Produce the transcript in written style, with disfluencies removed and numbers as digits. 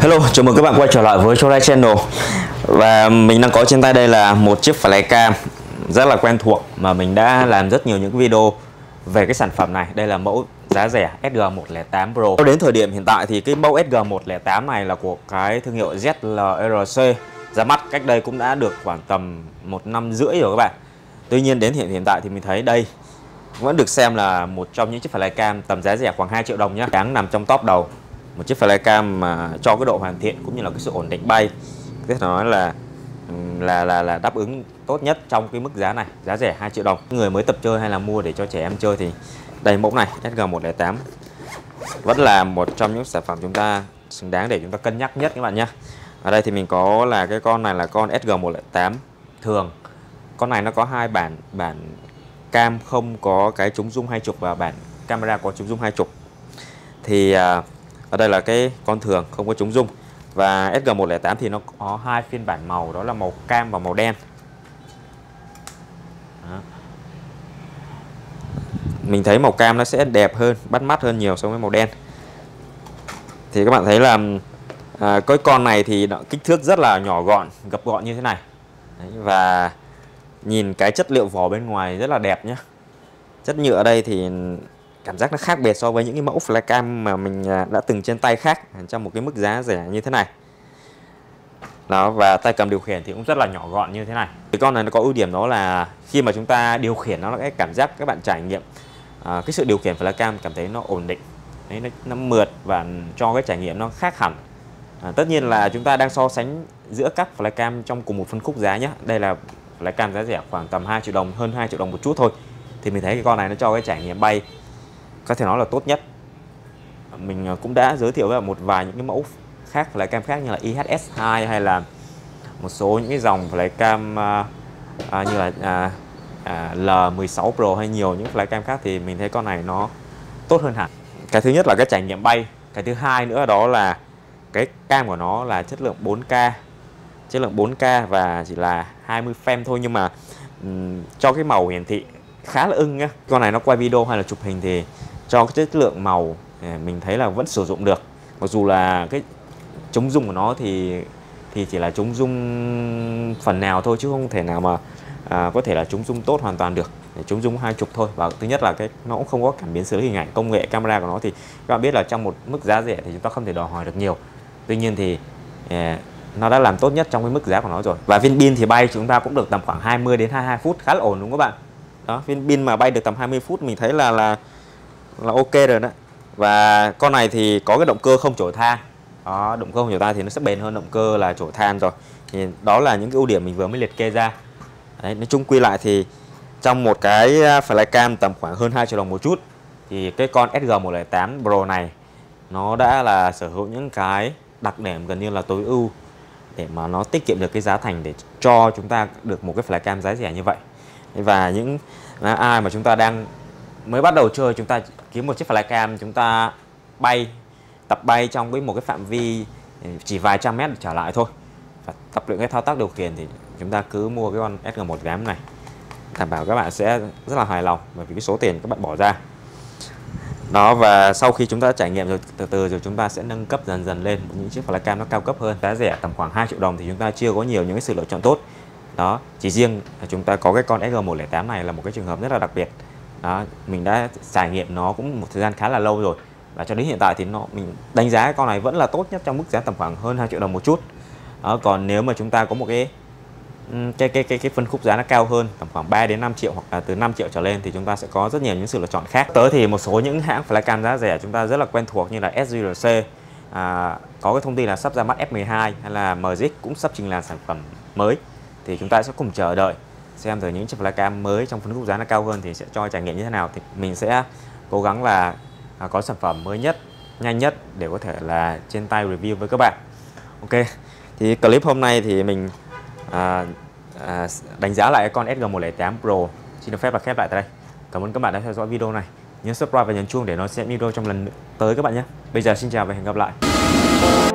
Hello, chào mừng các bạn quay trở lại với Chora Channel. Và mình đang có trên tay đây là một chiếc flycam rất là quen thuộc mà mình đã làm rất nhiều những video về cái sản phẩm này. Đây là mẫu giá rẻ SG108 Pro. Cho đến thời điểm hiện tại thì cái mẫu SG108 này là của cái thương hiệu ZLRC, ra mắt cách đây cũng đã được khoảng tầm 1 năm rưỡi rồi các bạn. Tuy nhiên đến hiện tại thì mình thấy đây vẫn được xem là một trong những chiếc flycam tầm giá rẻ khoảng 2 triệu đồng nhé, đáng nằm trong top đầu. Một chiếc flycam mà cho cái độ hoàn thiện cũng như là cái sự ổn định bay, có thể nói là đáp ứng tốt nhất trong cái mức giá này, giá rẻ 2 triệu đồng. Người mới tập chơi hay là mua để cho trẻ em chơi thì đây, mẫu này SG108 vẫn là một trong những sản phẩm chúng ta xứng đáng để chúng ta cân nhắc nhất các bạn nhé. Ở đây thì mình có là cái con này là con SG108 thường. Con này nó có hai bản, bản cam không có cái chống zoom 2 trục và bản camera có chống zoom 2 trục. Thì ở đây là cái con thường không có chống zoom. Và SG108 thì nó có hai phiên bản màu, đó là màu cam và màu đen. Đó. Mình thấy màu cam nó sẽ đẹp hơn, bắt mắt hơn nhiều so với màu đen. Thì các bạn thấy là cái con này thì nó kích thước rất là nhỏ gọn, gập gọn như thế này. Đấy, và nhìn cái chất liệu vỏ bên ngoài rất là đẹp nhé. Chất nhựa ở đây thì cảm giác nó khác biệt so với những cái mẫu flycam mà mình đã từng trên tay khác, trong một cái mức giá rẻ như thế này. Đó, và tay cầm điều khiển thì cũng rất là nhỏ gọn như thế này. Cái con này nó có ưu điểm đó là khi mà chúng ta điều khiển nó, cái cảm giác các bạn trải nghiệm cái sự điều khiển flycam cảm thấy nó ổn định. Đấy, nó mượt và cho cái trải nghiệm nó khác hẳn. Tất nhiên là chúng ta đang so sánh giữa các flycam trong cùng một phân khúc giá nhé. Đây là flycam giá rẻ khoảng tầm 2 triệu đồng, hơn 2 triệu đồng một chút thôi. Thì mình thấy cái con này nó cho cái trải nghiệm bay có thể nói là tốt nhất. Mình cũng đã giới thiệu với một vài những cái mẫu khác flycam khác như là IHS2 hay là một số những cái dòng flycam như là L16 Pro hay nhiều những flycam khác, thì mình thấy con này nó tốt hơn hẳn. Cái thứ nhất là cái trải nghiệm bay, cái thứ hai nữa đó là cái cam của nó là chất lượng 4K. Chất lượng 4K và chỉ là 20 frame thôi, nhưng mà cho cái màu hiển thị khá là ưng nhá. Con này nó quay video hay là chụp hình thì cho cái chất lượng màu mình thấy là vẫn sử dụng được. Mặc dù là cái chống zoom của nó thì chỉ là chống zoom phần nào thôi, chứ không thể nào mà có thể là chống zoom tốt hoàn toàn được. Chống zoom 2 trục thôi. Và thứ nhất là cái nó cũng không có cảm biến xử lý hình ảnh. Công nghệ camera của nó thì các bạn biết là trong một mức giá rẻ thì chúng ta không thể đòi hỏi được nhiều. Tuy nhiên thì nó đã làm tốt nhất trong cái mức giá của nó rồi. Và viên pin thì bay chúng ta cũng được tầm khoảng 20 đến 22 phút, khá là ổn đúng không các bạn? Đó, viên pin mà bay được tầm 20 phút mình thấy là ok rồi đó. Và con này thì có cái động cơ không chổi than. Đó, động cơ không chổi than thì nó sẽ bền hơn động cơ là chổi than rồi. Thì đó là những cái ưu điểm mình vừa mới liệt kê ra. Đấy, nói chung quy lại thì trong một cái flycam tầm khoảng hơn 2 triệu đồng một chút thì cái con SG108 Pro này nó đã là sở hữu những cái đặc điểm gần như là tối ưu để mà nó tiết kiệm được cái giá thành để cho chúng ta được một cái flycam giá rẻ như vậy. Và những ai mà chúng ta đang mới bắt đầu chơi, chúng ta kiếm một chiếc flycam chúng ta bay, tập bay trong một cái phạm vi chỉ vài trăm mét trở lại thôi, và tập luyện cái thao tác điều khiển, thì chúng ta cứ mua cái con SG108 này, đảm bảo các bạn sẽ rất là hài lòng bởi vì cái số tiền các bạn bỏ ra đó. Và sau khi chúng ta trải nghiệm rồi, từ từ rồi chúng ta sẽ nâng cấp dần dần lên những chiếc flycam nó cao cấp hơn. Giá rẻ tầm khoảng 2 triệu đồng thì chúng ta chưa có nhiều những cái sự lựa chọn tốt. Đó, chỉ riêng chúng ta có cái con SG108 này là một cái trường hợp rất là đặc biệt. Đó, mình đã trải nghiệm nó cũng một thời gian khá là lâu rồi, và cho đến hiện tại thì mình đánh giá con này vẫn là tốt nhất trong mức giá tầm khoảng hơn 2 triệu đồng một chút. Đó, còn nếu mà chúng ta có một cái phân khúc giá nó cao hơn tầm khoảng 3 đến 5 triệu hoặc là từ 5 triệu trở lên thì chúng ta sẽ có rất nhiều những sự lựa chọn khác. Tới thì một số những hãng flycam giá rẻ chúng ta rất là quen thuộc như là SGRC có cái thông tin là sắp ra mắt F12 hay là MJ cũng sắp trình làng sản phẩm mới. Thì chúng ta sẽ cùng chờ đợi xem thử những chiếc flycam mới trong phân khúc giá nó cao hơn thì sẽ cho trải nghiệm như thế nào. Thì mình sẽ cố gắng là có sản phẩm mới nhất, nhanh nhất để có thể là trên tay review với các bạn. Ok, thì clip hôm nay thì mình đánh giá lại con SG108 Pro. Xin được phép là khép lại tại đây. Cảm ơn các bạn đã theo dõi video này. Nhớ subscribe và nhấn chuông để nó sẽ video trong lần tới các bạn nhé. Bây giờ xin chào và hẹn gặp lại.